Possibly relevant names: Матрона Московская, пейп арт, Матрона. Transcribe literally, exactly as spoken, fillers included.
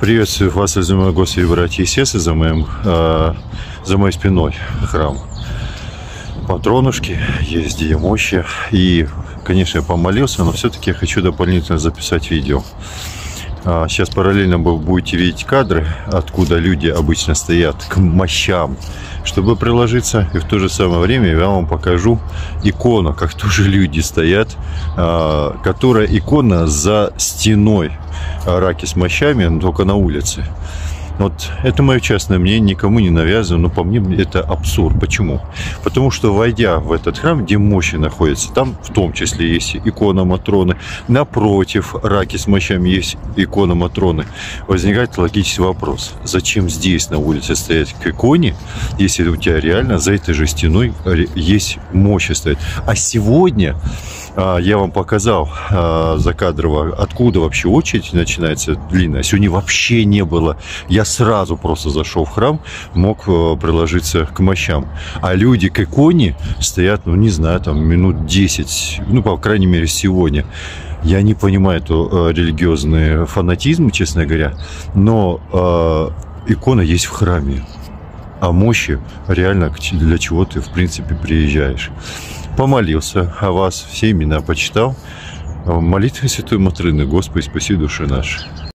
Приветствую вас, возлюбленные господи, братья и сестры, за, моим, э, за моей спиной храм Матронушки, есть ее мощи. И, конечно, я помолился, но все-таки я хочу дополнительно записать видео. А, сейчас параллельно вы будете видеть кадры, откуда люди обычно стоят к мощам, чтобы приложиться. И в то же самое время я вам покажу икону, как тоже люди стоят, а, которая икона за стеной раки с мощами, но только на улице. Вот это мое частное мнение, никому не навязано, но по мне это абсурд. Почему? Потому что, войдя в этот храм, где мощи находятся, там в том числе есть икона Матроны, напротив раки с мощами есть икона Матроны. Возникает логический вопрос: зачем здесь на улице стоять к иконе, если у тебя реально за этой же стеной есть мощи стоять? А сегодня я вам показал закадрово, откуда вообще очередь начинается длинная. Сегодня вообще не было. Я сразу просто зашел в храм, мог приложиться к мощам. А люди к иконе стоят, ну, не знаю, там минут десять, ну, по крайней мере, сегодня. Я не понимаю эту религиозный фанатизм, честно говоря, но э, икона есть в храме. А мощи реально для чего ты, в принципе, приезжаешь. Помолился о вас, все имена почитал. Молитвы Святой Матрины, Господи, спаси души наши.